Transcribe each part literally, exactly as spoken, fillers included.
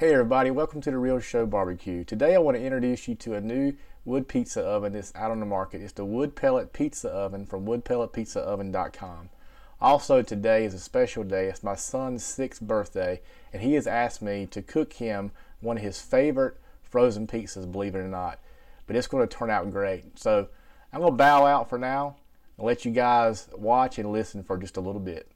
Hey everybody, welcome to The Real Show Barbecue. Today I want to introduce you to a new wood pizza oven that's out on the market. It's the Wood Pellet Pizza Oven from wood pellet pizza oven dot com. Also today is a special day. It's my son's sixth birthday and he has asked me to cook him one of his favorite frozen pizzas, believe it or not. But it's going to turn out great. So I'm going to bow out for now and let you guys watch and listen for just a little bit.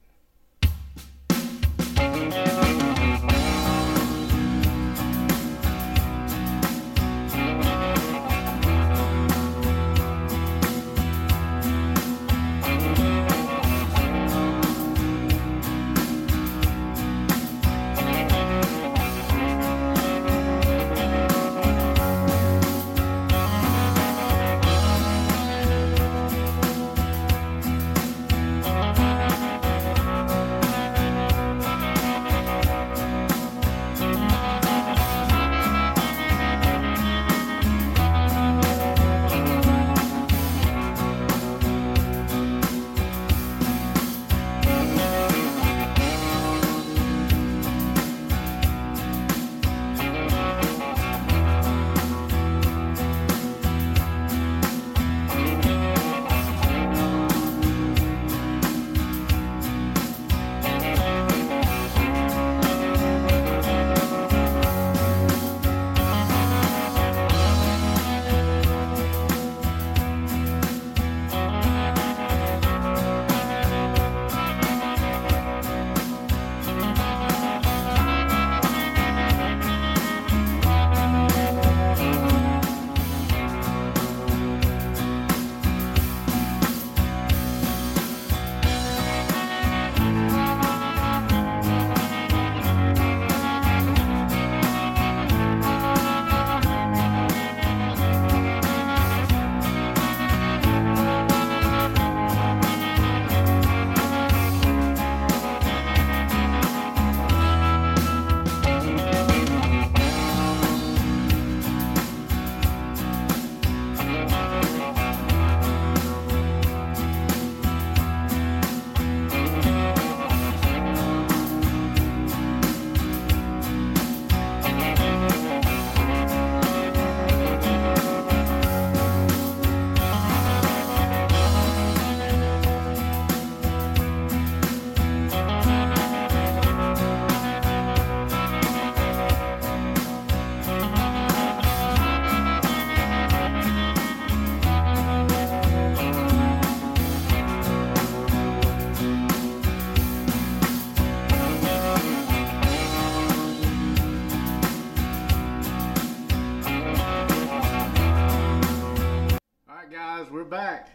Back.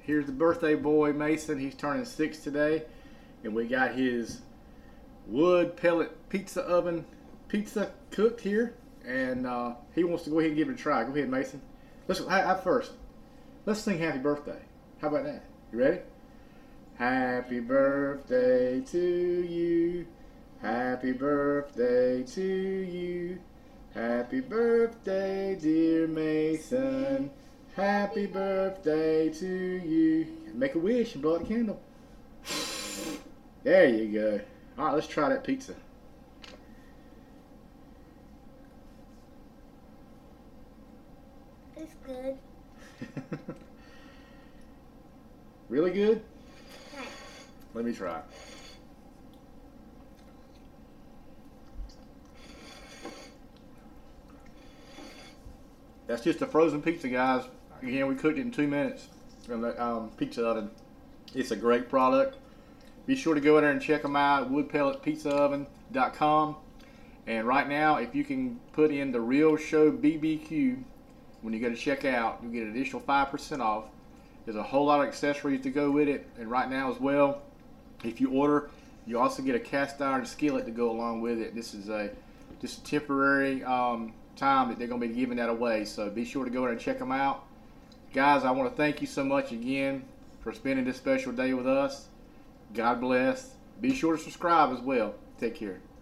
Here's the birthday boy Mason. He's turning six today and we got his wood pellet pizza oven pizza cooked here and uh, he wants to go ahead and give it a try. Go ahead, Mason. Let's I, I first let's sing happy birthday. How about that? You ready? Happy birthday to you, happy birthday to you, happy birthday dear Mason. Happy birthday to you. Make a wish and blow out a candle. There you go. All right, let's try that pizza. It's good. Really good? Right. Let me try. That's just a frozen pizza, guys. Again, we cooked it in two minutes from the um, pizza oven. It's a great product. Be sure to go in there and check them out at wood pellet pizza oven dot com. And right now, if you can put in The Real Show B B Q, when you go to check out, you'll get an additional five percent off. There's a whole lot of accessories to go with it. And right now as well, if you order, you also get a cast iron skillet to go along with it. This is a just a temporary um, time that they're going to be giving that away. So be sure to go in and check them out. Guys, I want to thank you so much again for spending this special day with us. God bless. Be sure to subscribe as well. Take care.